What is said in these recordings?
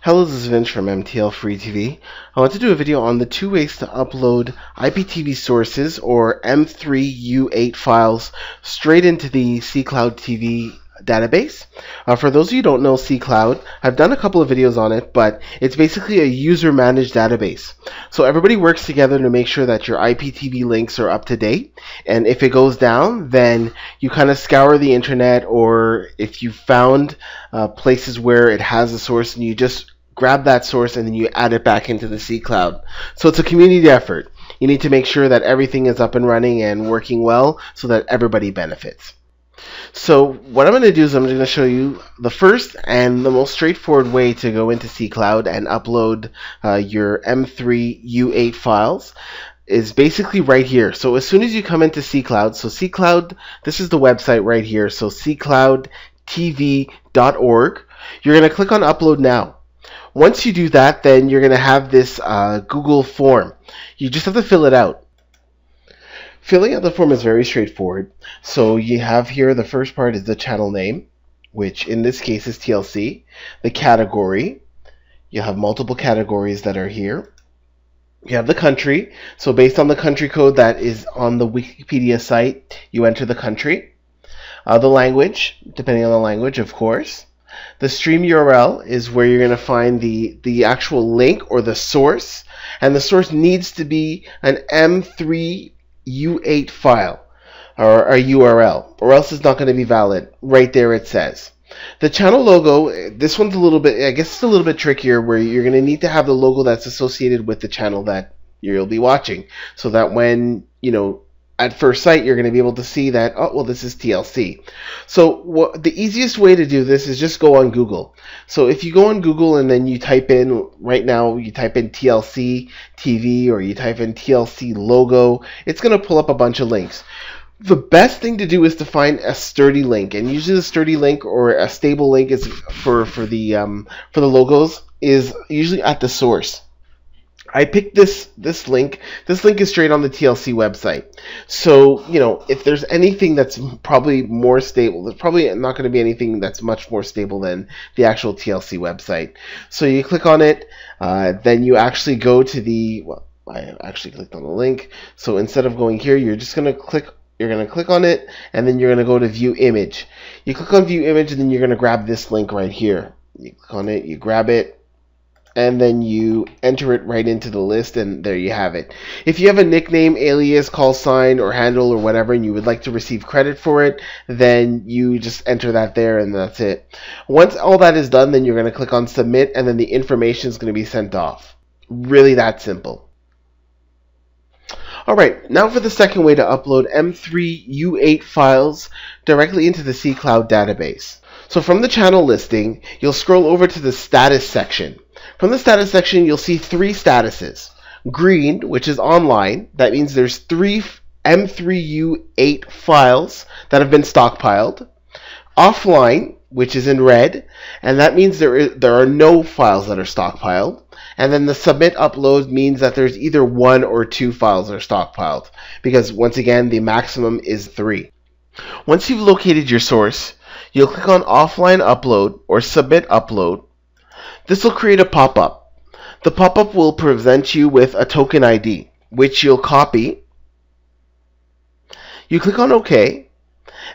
Hello, this is Vince from MTL Free TV. I want to do a video on the two ways to upload IPTV sources or M3U8 files straight into the cCloud TV database. For those of you who don't know cCloud, I've done a couple of videos on it, but it's basically a user-managed database. So everybody works together to make sure that your IPTV links are up to date, and if it goes down, then you kind of scour the internet, or if you found places where it has a source and you just grab that source and then you add it back into the cCloud. So it's a community effort. You need to make sure that everything is up and running and working well so that everybody benefits. So what I'm going to do is I'm going to show you the first and the most straightforward way to go into cCloud and upload your M3U8 files is basically right here. So as soon as you come into cCloud, so cCloud, this is the website right here, so ccloudtv.org, you're going to click on Upload Now. Once you do that, then you're going to have this Google form. You just have to fill it out. Filling out the form is very straightforward. So you have here, the first part is the channel name, which in this case is TLC, the category. You have multiple categories that are here. You have the country. So based on the country code that is on the Wikipedia site, you enter the country. The language, depending on the language, of course. The stream URL is where you're going to find the actual link or the source. And the source needs to be an M3U8 file or a URL, or else it's not going to be valid. Right there it says. The channel logo, this one's a little bit, I guess it's a little bit trickier, where you're going to need to have the logo that's associated with the channel that you'll be watching, so that when, you know, at first sight you're going to be able to see that, oh, well, this is TLC. So the easiest way to do this is just go on Google. So if you go on Google and then you type in, right now you type in TLC TV or you type in TLC logo, it's going to pull up a bunch of links. The best thing to do is to find a sturdy link, and usually the sturdy link or a stable link is for the logos is usually at the source. I picked this link. This link is straight on the TLC website. So, you know, if there's anything that's probably more stable, there's probably not going to be anything that's much more stable than the actual TLC website. So you click on it, then you actually go to the, well, I actually clicked on the link. So instead of going here, you're just going to click, you're going to click on it, and then you're going to go to View Image. You click on View Image, and then you're going to grab this link right here. You click on it, you grab it, and then you enter it right into the list, and there you have it. If you have a nickname, alias, call sign, or handle, or whatever, and you would like to receive credit for it, then you just enter that there, and that's it. Once all that is done, then you're going to click on Submit, and then the information is going to be sent off. Really that simple. Alright, now for the second way to upload M3U8 files directly into the cCloud database. So from the channel listing, you'll scroll over to the status section. From the status section, you'll see three statuses. Green, which is online, that means there's three M3U8 files that have been stockpiled. Offline, which is in red, and that means there are no files that are stockpiled. And then the submit upload means that there's either one or two files that are stockpiled, because once again, the maximum is three. Once you've located your source, you'll click on offline upload or submit upload. This will create a pop-up. The pop-up will present you with a token ID, which you'll copy. You click on OK,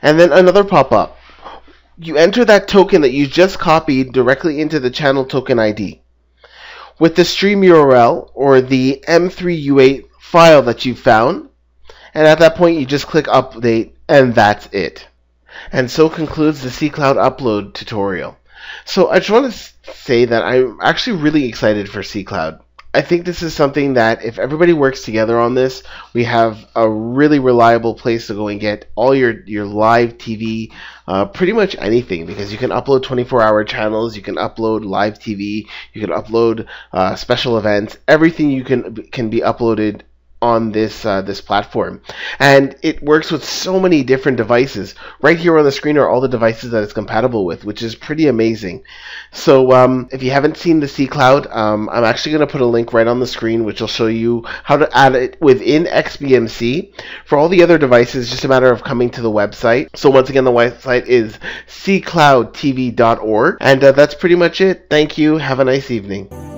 and then another pop-up. You enter that token that you just copied directly into the channel token ID. With the stream URL or the M3U8 file that you found, and at that point you just click update, and that's it. And so concludes the cCloud upload tutorial. So I just want to say that I'm actually really excited for cCloud. I think this is something that if everybody works together on this, we have a really reliable place to go and get all your live TV, pretty much anything, because you can upload 24-hour channels, you can upload live TV, you can upload special events, everything you can be uploaded on this this platform, and it works with so many different devices. Right here on the screen are all the devices that it's compatible with, which is pretty amazing. So if you haven't seen the cCloud, I'm actually going to put a link right on the screen which will show you how to add it within XBMC. For all the other devices, just a matter of coming to the website. So once again, the website is ccloudtv.org, and that's pretty much it. Thank you. Have a nice evening.